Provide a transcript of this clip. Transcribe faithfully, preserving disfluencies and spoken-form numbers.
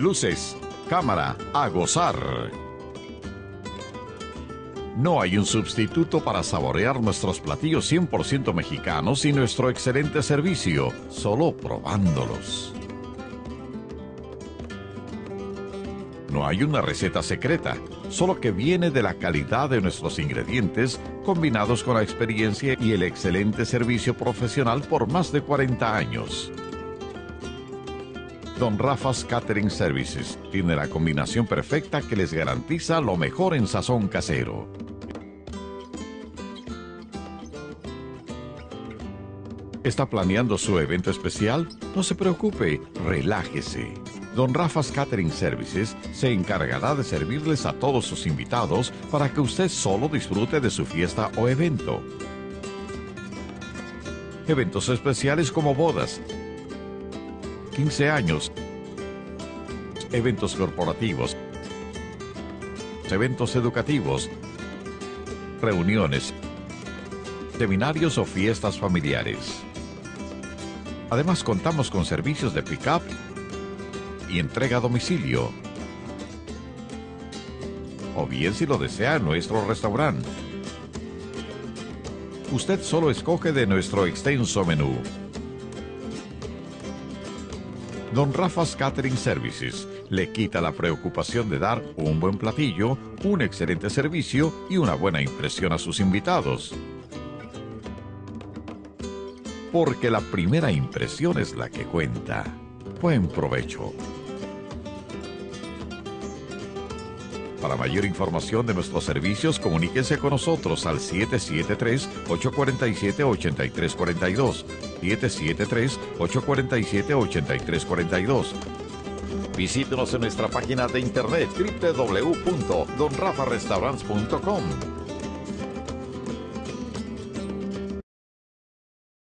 luces, cámara, a gozar. No hay un sustituto para saborear nuestros platillos cien por ciento mexicanos y nuestro excelente servicio, solo probándolos. No hay una receta secreta, solo que viene de la calidad de nuestros ingredientes combinados con la experiencia y el excelente servicio profesional por más de cuarenta años. Don Rafa's Catering Services tiene la combinación perfecta que les garantiza lo mejor en sazón casero. ¿Está planeando su evento especial? No se preocupe, relájese. Don Rafa's Catering Services se encargará de servirles a todos sus invitados para que usted solo disfrute de su fiesta o evento. Eventos especiales como bodas, quince años, eventos corporativos, eventos educativos, reuniones, seminarios o fiestas familiares. Además, contamos con servicios de pick-up y entrega a domicilio, o bien si lo desea en nuestro restaurante. Usted solo escoge de nuestro extenso menú. Don Rafa's Catering Services le quita la preocupación de dar un buen platillo, un excelente servicio y una buena impresión a sus invitados. Porque la primera impresión es la que cuenta. Buen provecho. Para mayor información de nuestros servicios, comuníquese con nosotros al siete siete tres, ocho cuatro siete, ocho tres cuatro dos, siete siete tres, ocho cuatro siete, ocho tres cuatro dos. Visítenos en nuestra página de internet doble u doble u doble u punto don rafa restaurants punto com.